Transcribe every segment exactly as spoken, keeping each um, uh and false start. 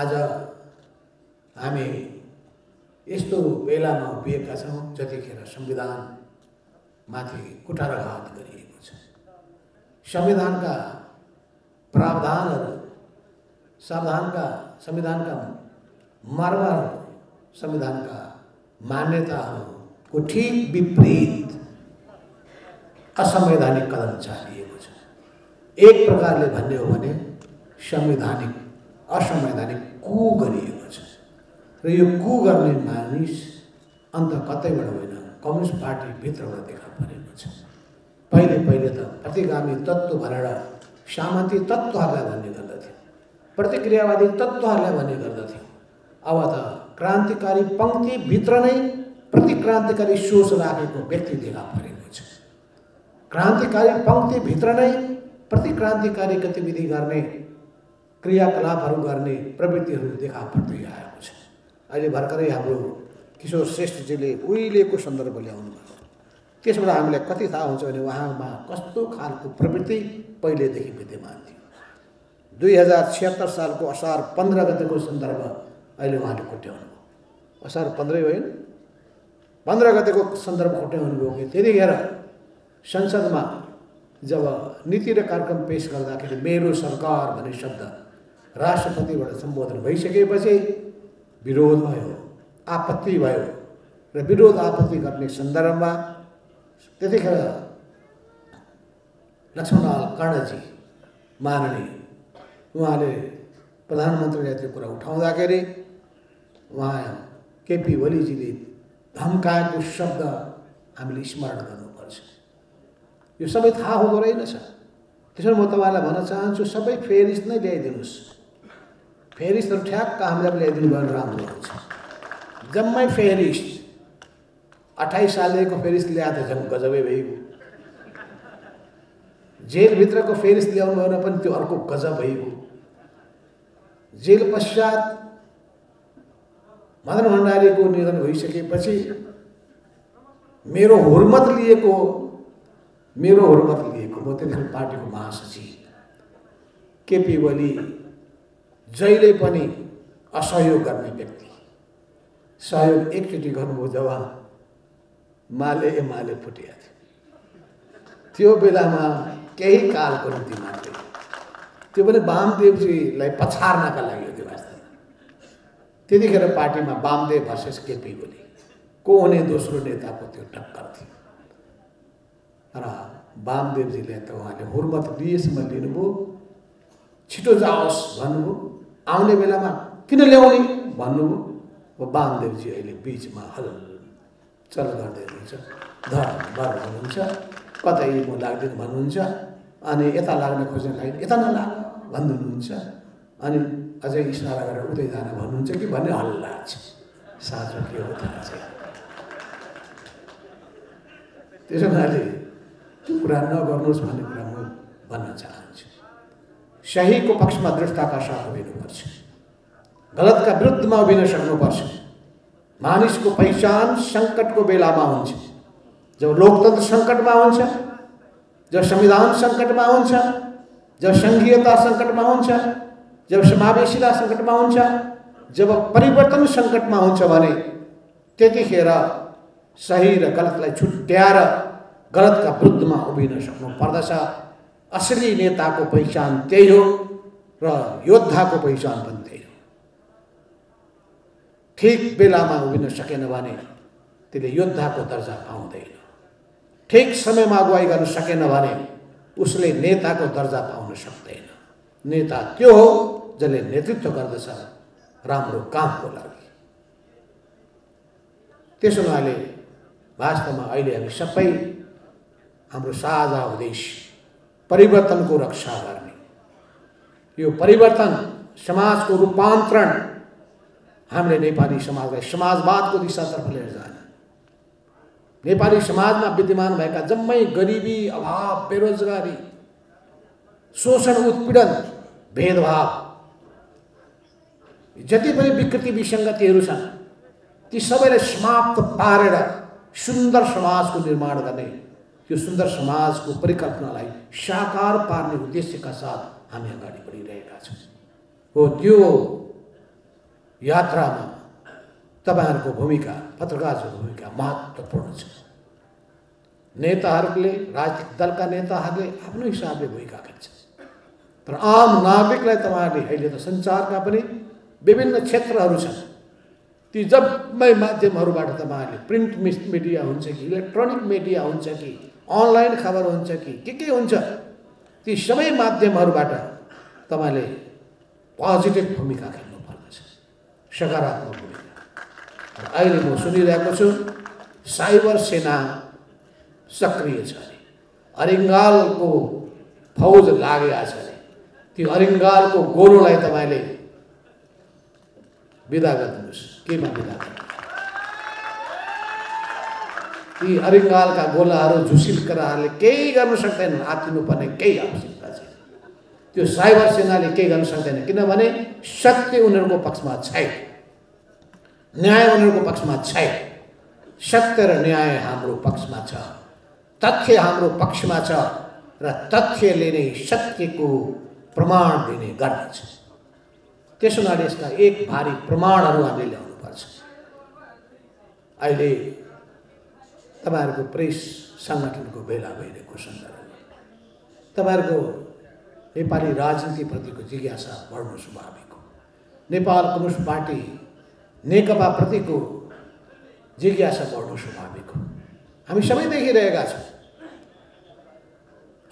आज हामी यस्तो बेलामा उभिएका छौं जतिखेर संविधान माथि कुठाराघात गरिएको छ। संविधानका प्रावधानहरू संविधानका संविधानका मर्मर संविधानका मान्यताहरूको ठीक विपरीत असंवैधानिक कदम चालिएको छ। एक प्रकारले भन्ने हो भने संवैधानिक असंवैधानिक कु गरिएको छ र यो कु गर्ने मानिस अन्त कतैबाट होइन कम्युनिस्ट पार्टी भित्रबाट देखा परेको छ। पहिले पहिले त प्रतिगामी तत्त्व भनेर सामन्ती तत्त्वहरूलाई भन्ने गर्दथ्यो, प्रतिक्रियावादी तत्त्वहरूलाई भन्ने गर्दथ्यो। अब त क्रान्तिकारी पंक्ति भित्र नै प्रतिक्रान्तिकारी सोच राखेको व्यक्ति देखा परेको छ। क्रान्तिकारी पंक्ति भित्र नै प्रतिक्रान्तिकारी गतिविधि गर्ने क्रियाकलापहरू गर्ने प्रवृत्तिहरू देखा पर्दै आएको छ। अहिले भर्खरै हाम्रो किशोर श्रेष्ठजीले उहिलेको सन्दर्भ ल्याउनु भयो, त्यसबाट हामीलाई कति थाहा हुन्छ भने उहाँमा कस्तो खालको प्रवृत्ति पहिलेदेखि विद्यमान थियो। दुई हजार छिहत्तर सालको असार पन्ध्र गतेको सन्दर्भ अहिले उहाँले कोट्याउनु भयो। असार पन्ध्रै होइन पन्ध्र गतेको सन्दर्भ कोट्याउनु भयो कि त्यतिखेर संसदमा जब नीति र कार्यक्रम पेश गर्दाखेरि मेरो सरकार भन्ने शब्द राष्ट्रपतिबाट सम्बोधन भइसकेपछि विरोध भयो, आपत्ति भयो र विरोध आपत्ति गर्ने सन्दर्भमा त्यतिखेर लक्ष्मणलाल कर्णजी माननीय उहाँले प्रधानमन्त्रीले त्यो कुरा उठाउँदाखेरि उहाँ केपी ओलीजीले धम्काएको शब्द हामीले स्मरण गर्नुपर्छ। यो सबै थाहा हुँदो रहेनछ। त्यसैले म तपाईँलाई भन्न चाहन्छु सबै फेरिस नै ल्याइदिनुहोस्, फेरिसहरू ठ्याक्क हामीलाई ल्याइदिनु भयो राम्रो हुन्छ। जम्मै फेरिस अट्ठाइस सालदेखिको फेरिस ल्याएको छ गजबै भइगयो, जेलभित्रको फेरिस ल्याउनु भएन पनि त्यो अर्को गजब भइगयो। जेल पश्चात मदन भण्डारीको निधन भइसकेपछि मेरो हुर्मत लिएको मेरो हुर्मत लिएको म त्यतिखेर पार्टीको महासचिव केपी ओली जहिले पनि असहयोग गर्ने व्यक्ति, सहयोग एकचोटि गर्नुभयो जब माले एमाले फुटिया थियो। त्यो बेलामा केही कालको निम्ति मात्रै त्यो पनि वामदेवजीलाई पछार्नका लागि हो। त्यो वास्तवमा त्यतिखेर पार्टीमा वामदेव भर्सेस केपी ओली को हुने दोस्रो नेताको त्यो टक्कर थियो र वामदेवजीले त उहाँले हुर्मत लिएसम्म लिनुभयो, छिटो जाओस् भन्नुभयो, आउने बेलामा किन ल्याउने भन्नुभयो। वामदेवजी अहिले बिचमा हल चल गर्दै हुनुहुन्छ, धर्मभर भन्नुहुन्छ, कतै म लाग्दैन भन्नुहुन्छ, अनि यता लाग्न खोज्ने लागि यता नलाग भन्नुहुन्छ, अनि अझै इसारा गरेर उतै जान भन्नुहुन्छ कि भन्ने हल्ला छ। साँचो के हो थाहा छैन। त्यसो हुनाले त्यो कुरा नगर्नुहोस् भन्ने कुरा म भन्न चाहन्छु। सहीको पक्षमा दृढताका साथ उभिनुपर्छ, गलतका विरुद्धमा उभिन सक्नुपर्छ। मानिसको पहिचान सङ्कटको बेलामा हुन्छ, जब लोकतन्त्र सङ्कटमा हुन्छ, जब संविधान सङ्कटमा हुन्छ, जब सङ्घीयता सङ्कटमा हुन्छ, जब समावेशिता सङ्कटमा हुन्छ, जब परिवर्तन सङ्कटमा हुन्छ भने त्यतिखेर सही र गलतलाई छुट्याएर गलतका विरुद्धमा उभिन सक्नु पर्दछ। असली नेताको पहिचान त्यही हो र योद्धाको पहिचान पनि त्यही हो। ठिक बेलामा उभिन सकेन भने त्यसले योद्धाको दर्जा पाउँदैन, ठिक समयमा अगुवाई गर्न सकेन भने उसले नेताको दर्जा पाउन सक्दैन। नेता त्यो हो जसले नेतृत्व गर्दछ राम्रो कामको लागि। त्यसो हुनाले वास्तवमा अहिले हामी सबै हाम्रो साझा उद्देश्य परिवर्तनको रक्षा गर्ने, यो परिवर्तन समाजको रूपान्तरण हामीले नेपाली समाजलाई समाजवादको दिशातर्फ लिएर जाने, नेपाली समाजमा विद्यमान भएका जम्मै गरिबी, अभाव, बेरोजगारी, शोषण, उत्पीडन, भेदभाव, जति पनि विकृति विसङ्गतिहरू छन् ती सबैलाई समाप्त पारेर सुन्दर समाजको निर्माण गर्ने, त्यो सुन्दर समाजको परिकल्पनालाई साकार पार्ने उद्देश्यका साथ हामी अगाडि बढिरहेका छौँ। हो त्यो यात्रा में तपाईहरुको भूमिका, पत्रकारको भूमिका महत्त्वपूर्ण छ। नेताहरुले, राजनीतिक दलका नेताहरुले आफ्नो हिसाबले भूमिका गर्छन्, तर आम नागरिकलाई तपाईहरुले अहिले त संचारका पनि विभिन्न क्षेत्रहरु छन्। ती जम्मै माध्यमहरुबाट तपाईहरुले प्रिन्ट मिडिया हुन्छ कि इलेक्ट्रोनिक मिडिया हुन्छ कि अनलाइन खबर हुन्छ कि के के हुन्छ, ती सबै माध्यमहरुबाट तपाईले पोजिटिभ भूमिका खेल्नु पर्दछ, सकारात्मक भूमिका। अहिले म सुनिरहेको छु साइबर सेना सक्रिय छ, अरिङ्गालको फौज लागेको छ। त्यो अरिङ्गालको गोरुलाई तपाईले बिदा गर्नुहोस्, केमा बिदा गर्नुहोस्? ती अरिङ्गालका गोलाहरू झुसिलकराहरूले केही गर्न सक्दैनन्, आत्तिनुपर्ने केही आवश्यकता छैन। त्यो साइबर सेनाले केही गर्न सक्दैन, किनभने सत्य उनीहरूको पक्षमा छैन, न्याय उनीहरूको पक्षमा छैन। सत्य र न्याय हाम्रो पक्षमा छ, तथ्य हाम्रो पक्षमा छ, र तथ्यले नै सत्यको प्रमाण दिने गर्दछ। त्यस हुनाले यसका एक भारी प्रमाणहरू हामीले ल्याउनुपर्छ। अहिले तपाईहरुको प्रेस सङ्गठनको बेला भइरहेको सन्दर्भमा तपाईहरुको नेपाली राजनीतिप्रतिको जिज्ञासा बढ्नु स्वाभाविक हो। नेपाल कम्युनिस्ट पार्टी नेकपाप्रतिको जिज्ञासा बढ्नु स्वाभाविक हो। हामी सबै देखिरहेका छौँ।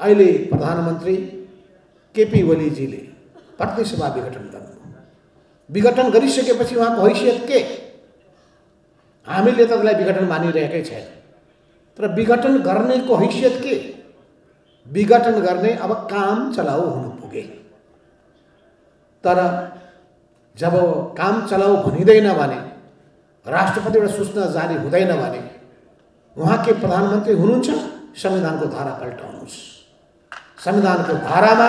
अहिले प्रधानमन्त्री केपी ओलीजीले प्रतिसभा विघटन गर्नु, विघटन गरिसकेपछि उहाँको हैसियत के? हामीले त त्यसलाई विघटन मानिरहेकै छैन, तर विघटन गर्नेको हैसियत के? विघटन गर्ने अब काम चलाऊ हुनु पुगे, तर जब काम चलाऊ भनिँदैन भने, राष्ट्रपतिबाट सूचना जारी हुँदैन भने, उहाँ के प्रधानमन्त्री हुनुहुन्छ? संविधानको धारा पल्टाउनुहोस्। संविधानको धारामा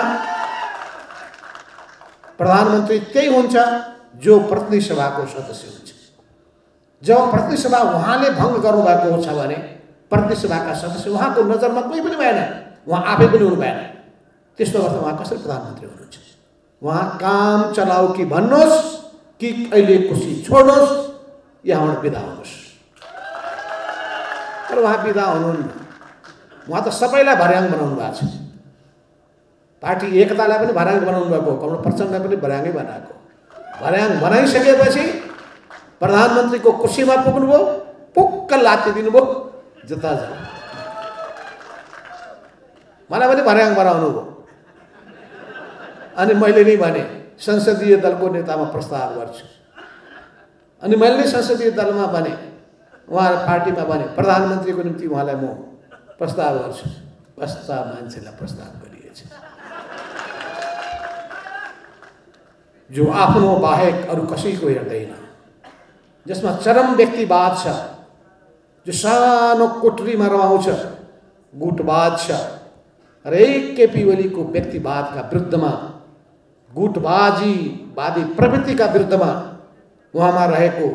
प्रधानमन्त्री त्यही हुन्छ जो प्रतिनिधिसभाको सदस्य हुन्छ। जब प्रतिनिधिसभा उहाँले भङ्ग गर्नुभएको छ भने प्रतिनिधिसभाका सदस्य उहाँको नजरमा कोही पनि भएन, उहाँ आफै पनि हुनु भएन। त्यस्तो अवस्थामा उहाँ कसरी प्रधानमन्त्री हुनुहुन्छ? उहाँ काम चलाऊ कि भन्नुहोस् कि अहिले कुर्सी छोड्नुहोस्, यहाँबाट बिदा हुनुहोस्। तर उहाँ बिदा हुनुहुन्न। उहाँ त सबैलाई भर्याङ बनाउनु भएको छ, पार्टी एकतालाई पनि भर्याङ बनाउनु भएको, कमल प्रचण्डलाई पनि भर्याङै बनाएको। भर्याङ बनाइसकेपछि प्रधानमन्त्रीको कुर्सीमा पुग्नुभयो, पुक्क लाती दिनुभयो, जता जाऊ मलाई पनि भर्याङ बनाउनु भयो। अनि मैले नै भने संसदीय दलको नेतामा प्रस्ताव गर्छु, अनि मैले संसदीय दलमा भने, उहाँ पार्टीमा भने प्रधानमन्त्रीको निम्ति उहाँलाई म प्रस्ताव गर्छु। कस्ता मान्छेलाई प्रस्ताव गरिएछ जो आफ्नो बाहेक अरू कसैको हेर्दैन, जिसमें चरम व्यक्तिवाद छ, जो सानो कोठरीमा रमाउँछ, गुटवाद छ। र एक केपी ओलीको व्यक्तिवादका विरुद्धमा, गुटबाजीवादी प्रवृत्तिका विरुद्धमा, उहाँमा रहेको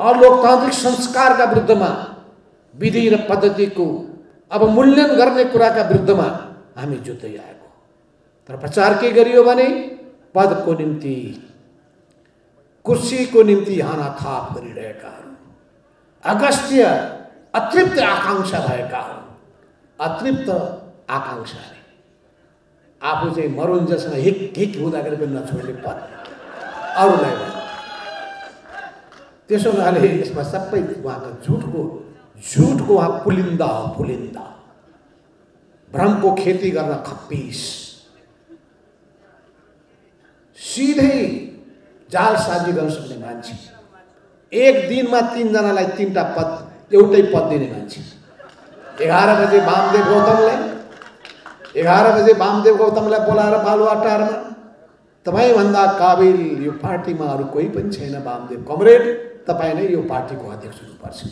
अलोकतान्त्रिक संस्कारका विरुद्धमा, विधि र पद्धतिको अवमूल्यन गर्ने कुराका विरुद्धमा हामी जुट्दै आएको। तर प्रचार के गरियो भने पदको निम्ति, कुर्सी को निम्ति हानाथाप गरिरहेकाहरू, अगस्त्य अतृप्त आकांक्षा भएकाहरू, अतृप्त आकांक्षा आफू चाहिँ मरुन्जेलसम्म हिक हिक हुँदाखेरि पनि नछोड्ने पद अरूलाई भयो। त्यसो हुनाले यसमा सबै उहाँको झुटको झुटको उहाँ पुलिन्दा हो, पुलिन्दा भ्रमको खेती गर्न खप्पिस, सिधै जालसाजी गर्न सक्ने मान्छे, एक दिनमा तीनजनालाई तीनवटा पद, एउटै पद दिने मान्छे। एघार बजे वामदेव गौतमलाई एघार बजे वामदेव गौतमलाई बोलाएर बालुवाटारमा तपाईँभन्दा काबिल यो पार्टीमा अरू कोही पनि छैन वामदेव कमरेड, तपाईँ नै यो पार्टीको अध्यक्ष हुनुपर्छ।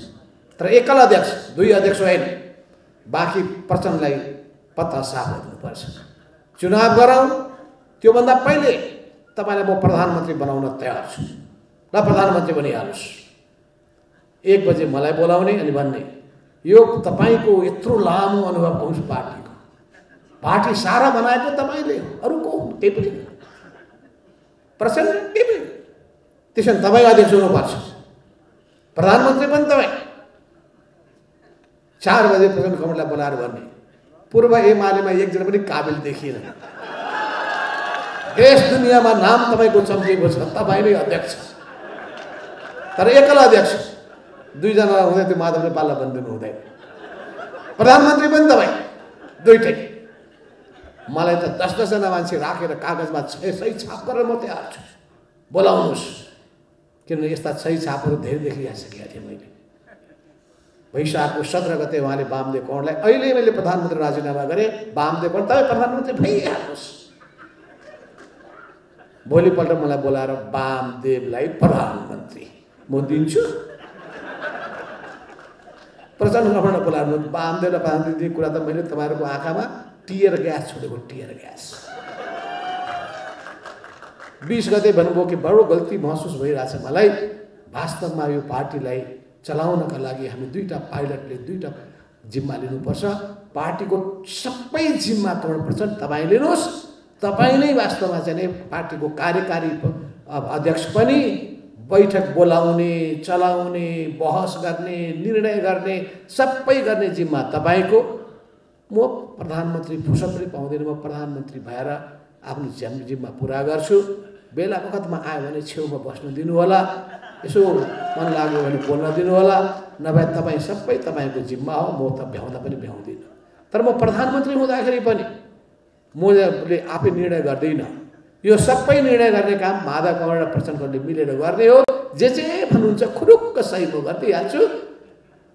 तर एकल अध्यक्ष, दुई अध्यक्ष होइन, बाँकी प्रचण्डलाई पत्ता साफ गर्नुपर्छ। चुनाव गराउँ, त्योभन्दा पहिले तपाईलाई म प्रधानमन्त्री बनाउन तयार छु, ल प्रधानमन्त्री बनिहाल्नुहोस्। एक बजे मलाई बोलाउने अनि भन्ने, यो तपाईँको यत्रो लामो अनुभव कम्युनिस्ट पार्टीको, पार्टी सारा बनाएको तपाईँले, अरूको के पनि प्रचण्ड के पनि त्यसैले तपाईँ अध्यक्ष हुनुपर्छ, प्रधानमन्त्री पनि तपाईँ। चार बजे प्रचण्ड कमललाई बोलाएर भन्ने, पूर्व एमालेमा एकजना पनि काबिल देखिएन, देश दुनियाँमा नाम तपाईँको चम्किएको छ, तपाईँ नै अध्यक्ष, तर एकला अध्यक्ष, दुईजना हुँदै त्यो माधवले पाल्ला बन्दिनु हुँदैन, प्रधानमन्त्री पनि तपाईँ दुईटै। मलाई त दस दसजना मान्छे राखेर कागजमा सही सही छाप गरेर म तयार छु, बोलाउनुहोस्, किनभने यस्ता सही छापहरू धेरै देखिहालिसकेका थिएँ मैले। वैशाखको सत्र गते उहाँले वामदेव कौँडलाई, अहिले मैले प्रधानमन्त्री राजीनामा गरेँ, वामदेव कौँड तपाईँ प्रधानमन्त्री भइहाल्नुहोस्, भोलिपल्ट मलाई बोलाएर वामदेवलाई प्रधानमन्त्री म दिन्छु, प्रचण्ड कमललाई बोलाएर वामदेवलाई प्रधानमन्त्री दिने कुरा त मैले तपाईँहरूको आँखामा टियर ग्यास छोडेको, टियर ग्यास। बीस गते भन्नुभयो कि बडो गल्ती महसुस भइरहेछ मलाई, वास्तवमा यो पार्टीलाई चलाउनका लागि हामी दुईटा पाइलटले दुईटा जिम्मा लिनुपर्छ, पार्टीको सबै जिम्मा कमलप्रचण्ड तपाईँ लिनुहोस्, तपाईँ नै वास्तवमा चाहिँ पार्टीको कार्यकारी अध्यक्ष पनि, बैठक बोलाउने, चलाउने, बहस गर्ने, निर्णय गर्ने, सबै गर्ने जिम्मा तपाईँको। म प्रधानमन्त्री फुर्सद पनि पाउँदैन, म प्रधानमन्त्री भएर आफ्नो जिम्मा जिम्मा पुरा गर्छु, बेला बखतमा आयो भने छेउमा बस्नु दिनुहोला, यसो मन लाग्यो भने बोल्न दिनुहोला, नभए तपाईँ सबै तपाईँको जिम्मा हो, म त भ्याउँदा पनि भ्याउँदिनँ। तर म प्रधानमन्त्री हुँदाखेरि पनि मैले आफै निर्णय गर्दिनँ, यो सबै निर्णय गर्ने काम माधव कमल र प्रचण्डले मिलेर गर्ने हो, जे जे भन्नुहुन्छ खुरुक्क सही म गरिदिइहाल्छु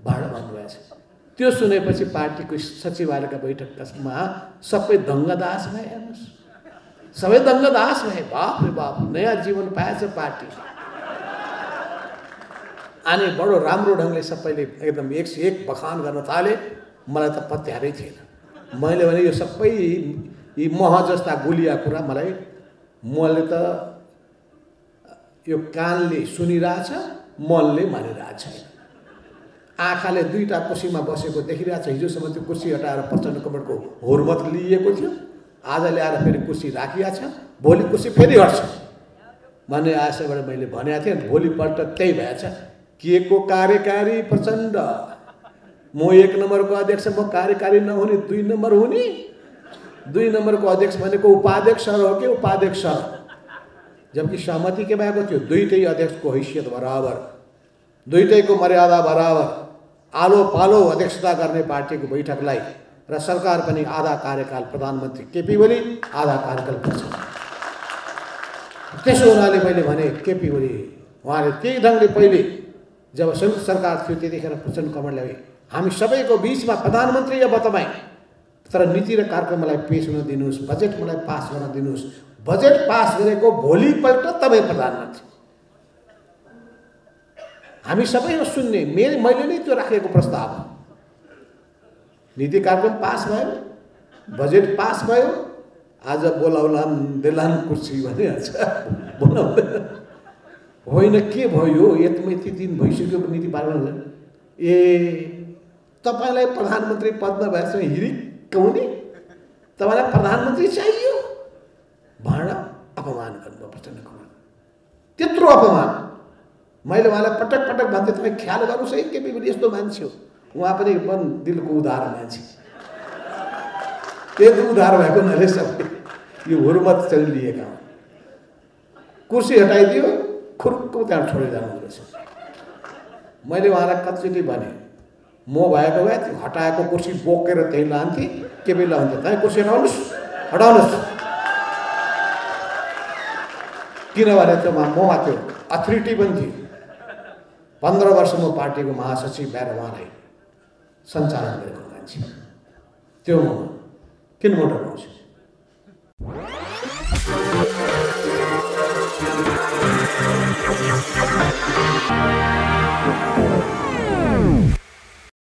भनेर भन्नुभएको छ। त्यो सुनेपछि पार्टीको सचिवालयका बैठकमा सबै दङ्गदास भए, हेर्नुहोस् सबै दङ्गदास भए, बाप रे बाप नयाँ जीवन पाएछ पार्टी। अनि बडो राम्रो ढङ्गले सबैले एकदम एक से एक बखान गर्न थाले, मलाई त पत्यारै थिएन, मैले भने यो सबै यी मह जस्ता गुलिया कुरा मलाई मैले त यो कानले सुनिरहेछ, मनले मानिरहेछ, आँखाले दुईवटा कुर्सीमा बसेको देखिरहेछ। हिजोसम्म त्यो कुर्सी हटाएर प्रचण्ड कमलको हुर्मत लिएको थियो, आज ल्याएर फेरि कुर्सी राखिरहेछ, भोलि कुर्सी फेरि हट्छ भन्ने आशाबाट मैले भनेको थिएँ, भोलिपल्ट त्यही भएछ। के को कार्यकारी प्रचण्ड, म एक नम्बरको अध्यक्ष, म कार्यकारी नहुने दुई नम्बर हुने, दुई नम्बरको अध्यक्ष भनेको उपाध्यक्ष हो कि उपाध्यक्ष, जबकि सहमति के भएको थियो दुईटै अध्यक्षको हैसियत बराबर, दुईटैको मर्यादा बराबर, आलो पालो अध्यक्षता गर्ने पार्टीको बैठकलाई, र सरकार पनि आधा कार्यकाल प्रधानमन्त्री केपी ओली, आधा कार्यकाल प्रचण्ड। त्यसो हुनाले मैले भने केपी ओली उहाँले त्यही ढङ्गले पहिले जब संयुक्त सरकार थियो त्यतिखेर प्रचण्ड कमलले हामी सबैको बिचमा प्रधानमन्त्री अब तपाईँ, तर नीति र कार्यक्रम मलाई पेस हुन दिनुहोस्, बजेट मलाई पास गर्न दिनुहोस्, बजेट पास गरेको भोलिपल्ट तपाईँ प्रधानमन्त्री। हामी सबैले सुन्ने, मेरो मैले नै त्यो राखेको प्रस्ताव हो। नीति कार्यक्रम पास भयो, बजेट पास भयो, आज बोलाउलान् देलान् कुर्सी भनिहाल्छ, बोलाउँदैन होइन, के भयो यत्रो यति दिन भइसक्यो नीति पार्न, ए तपाईँलाई प्रधानमन्त्री पद नभएछ हिरिक कौनी, तपाईँलाई प्रधानमन्त्री चाहियो भनेर अपमान गर्नुभयो प्रचण्ड कमल, त्यत्रो अपमान। मैले उहाँलाई पटक पटक भन्थे तपाईँ ख्याल गर्नुहोस् है केपी ओली यस्तो मान्छे हो, उहाँ पनि मन दिलको उधार मान्छे, त्यो उधार भएको हुनाले सबै यो हुर्मत चलिएका हुन्। कुर्सी हटाइदियो, खुर्को त्यहाँ छोडेर जानुहुँदो रहेछ। मैले उहाँलाई कतिचोटि भने म भएको भए त्यो हटाएको कुर्सी बोकेर त्यहीँ लान्थेँ, के बेला हुन्छ तपाईँ कुर्सी हटाउनुहोस् हटाउनुहोस्, किनभने त्यो ममा त्यो अथोरिटी पनि थियो। पन्ध्र वर्ष म पार्टीको महासचिव भएर उहाँलाई सञ्चालन गरेको मान्छे, त्यो म किन म हटाउँछु।